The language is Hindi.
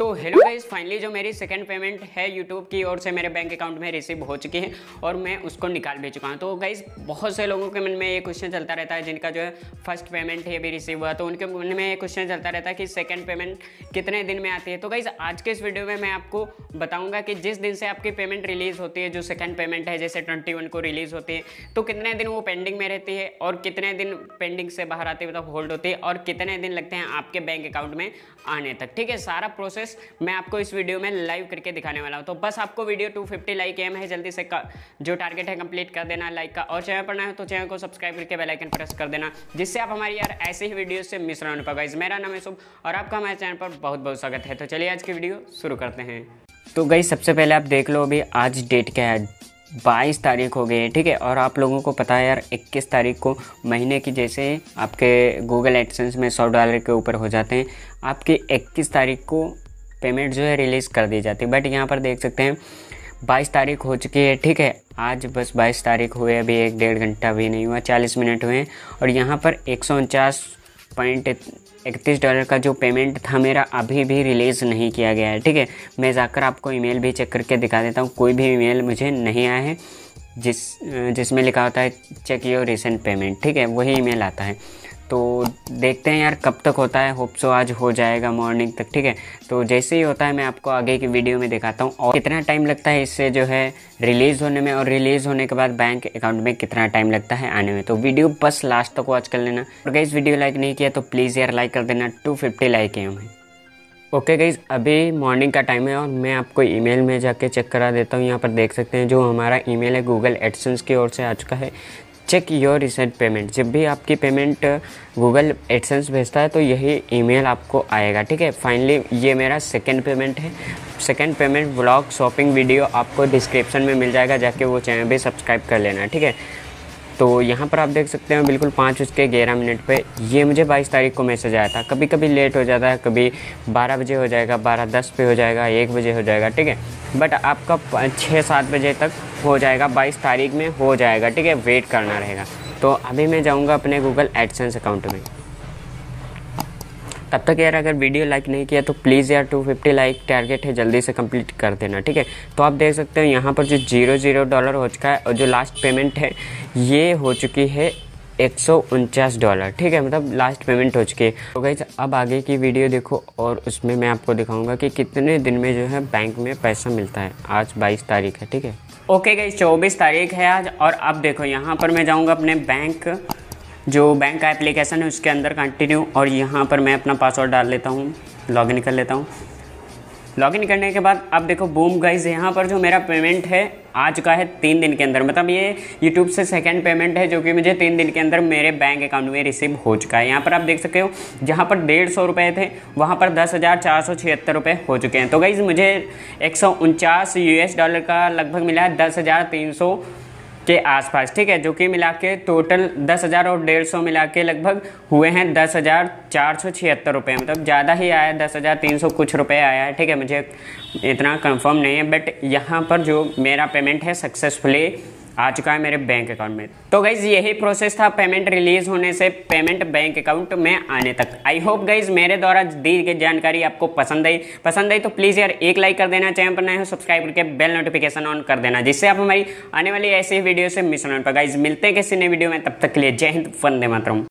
तो हेलो गाइस, फाइनली जो मेरी सेकंड पेमेंट है यूट्यूब की ओर से मेरे बैंक अकाउंट में रिसीव हो चुकी है और मैं उसको निकाल भी चुका हूँ। तो गाइस बहुत से लोगों के मन में ये क्वेश्चन चलता रहता है, जिनका जो है फर्स्ट पेमेंट है भी रिसीव हुआ तो उनके मन में ये क्वेश्चन चलता रहता है कि सेकंड पेमेंट कितने दिन में आती है। तो गाइस आज के इस वीडियो में मैं आपको बताऊँगा कि जिस दिन से आपकी पेमेंट रिलीज़ होती है, जो सेकेंड पेमेंट है जैसे 21 को रिलीज़ होती है, तो कितने दिन वो पेंडिंग में रहती है और कितने दिन पेंडिंग से बाहर आते मतलब होल्ड होती है और कितने दिन लगते हैं आपके बैंक अकाउंट में आने तक। ठीक है, सारा प्रोसेस मैं आपको इस वीडियो में लाइव करके दिखाने वाला हूं। तो बस आपको वीडियो 250 लाइक एम है, जल्दी से जो टारगेट है कंप्लीट कर देना लाइक का, और चैनल पर नए हो तो चैनल को सब्सक्राइब करके बेल आइकन प्रेस कर देना, जिससे आप हमारी यार ऐसे ही वीडियो से मिस ना होने पाओ। गाइस मेरा नाम है शुभ और आपका हमारे चैनल पर बहुत बहुत स्वागत है। तो चलिए आज की वीडियो शुरू करते हैं। तो गाइस सबसे पहले आप देख लो अभी आज डेट क्या है, 22 तारीख हो गई है। ठीक है, और आप लोगों को पता है यार 21 तारीख को महीने की जैसे आपके गूगल एडसेंस में $100 के ऊपर हो जाते हैं, आपकी 21 तारीख को पेमेंट जो है रिलीज़ कर दी जाती है। बट यहाँ पर देख सकते हैं 22 तारीख हो चुकी है। ठीक है, आज बस 22 तारीख हुए, अभी एक डेढ़ घंटा भी नहीं हुआ, 40 मिनट हुए हैं, और यहाँ पर $149.31 का जो पेमेंट था मेरा अभी भी रिलीज़ नहीं किया गया है। ठीक है, मैं जाकर आपको ईमेल भी चेक करके दिखा देता हूँ। कोई भी ईमेल मुझे नहीं आया है जिसमें लिखा होता है चेक योर रिसेंट पेमेंट। ठीक है, वही ईमेल आता है। तो देखते हैं यार कब तक होता है, होप सो आज हो जाएगा मॉर्निंग तक। ठीक है, तो जैसे ही होता है मैं आपको आगे की वीडियो में दिखाता हूँ और कितना टाइम लगता है इससे जो है रिलीज़ होने में, और रिलीज़ होने के बाद बैंक अकाउंट में कितना टाइम लगता है आने में। तो वीडियो बस लास्ट तक वॉच कर लेना। और गाइस वीडियो लाइक नहीं किया तो प्लीज़ यार लाइक कर देना, 250 लाइक है हमें। ओके गाइस अभी मॉर्निंग का टाइम है और मैं आपको ईमेल में जाके चेक करा देता हूँ। यहाँ पर देख सकते हैं जो हमारा ईमेल है गूगल एडसेंस की ओर से आ चुका है चेक योर रिसेंट पेमेंट। जब भी आपकी पेमेंट गूगल एडसेंस भेजता है तो यही ईमेल आपको आएगा। ठीक है, फाइनली ये मेरा सेकंड पेमेंट है। Second payment vlog shopping video आपको डिस्क्रिप्शन में मिल जाएगा, जाके वो चैनल भी सब्सक्राइब कर लेना। ठीक है, तो यहाँ पर आप देख सकते हैं बिल्कुल 5:11 पे ये मुझे 22 तारीख को मैसेज आया था। कभी कभी लेट हो जाता है, कभी 12 बजे हो जाएगा, 12:10 पे हो जाएगा, 1 बजे हो जाएगा। ठीक है, बट आपका 6-7 बजे तक हो जाएगा, 22 तारीख में हो जाएगा। ठीक है, वेट करना रहेगा। तो अभी मैं जाऊँगा अपने गूगल एडसेंस अकाउंट में। तब तक यार अगर वीडियो लाइक नहीं किया तो प्लीज़ यार 250 लाइक टारगेट है, जल्दी से कंप्लीट कर देना। ठीक है, तो आप देख सकते हो यहाँ पर जो $0 हो चुका है और जो लास्ट पेमेंट है ये हो चुकी है $149। ठीक है, मतलब लास्ट पेमेंट हो चुकी है। तो गाइस अब आगे की वीडियो देखो और उसमें मैं आपको दिखाऊंगा कि कितने दिन में जो है बैंक में पैसा मिलता है। आज 22 तारीख है। ठीक है, ओके गाइस 24 तारीख है आज। और अब देखो यहाँ पर मैं जाऊँगा अपने बैंक, जो बैंक का एप्लीकेशन है उसके अंदर कंटिन्यू, और यहाँ पर मैं अपना पासवर्ड डाल लेता हूँ, लॉगिन कर लेता हूँ। लॉगिन करने के बाद अब देखो बूम गाइस, यहाँ पर जो मेरा पेमेंट है आ चुका है 3 दिन के अंदर। मतलब ये यूट्यूब से सेकंड पेमेंट है जो कि मुझे 3 दिन के अंदर मेरे बैंक अकाउंट में रिसीव हो चुका है। यहाँ पर आप देख सकते हो जहाँ पर ₹150 थे वहाँ पर 10,476 हो चुके हैं। तो गाइस मुझे $149 का लगभग मिला है, 10,300 के आसपास। ठीक है, जो कि मिला के टोटल 10,000 और 150 मिला के लगभग हुए हैं 10,476 रुपये। मतलब ज़्यादा ही आया, 10,300 कुछ रुपए आया है। ठीक है, मुझे इतना कंफर्म नहीं है, बट यहाँ पर जो मेरा पेमेंट है सक्सेसफुली आ चुका है मेरे बैंक अकाउंट में। तो गाइज यही प्रोसेस था पेमेंट रिलीज़ होने से पेमेंट बैंक अकाउंट में आने तक। आई होप गाइज मेरे द्वारा दी गई जानकारी आपको पसंद आई तो प्लीज़ यार एक लाइक कर देना, चैनल पर नए हो सब्सक्राइब करके बेल नोटिफिकेशन ऑन कर देना, जिससे आप हमारी आने वाली ऐसी वीडियो से मिस ना हो। गाइज मिलते हैं किसी नए वीडियो में, तब तक के लिए जय हिंद, वंदे मातरम।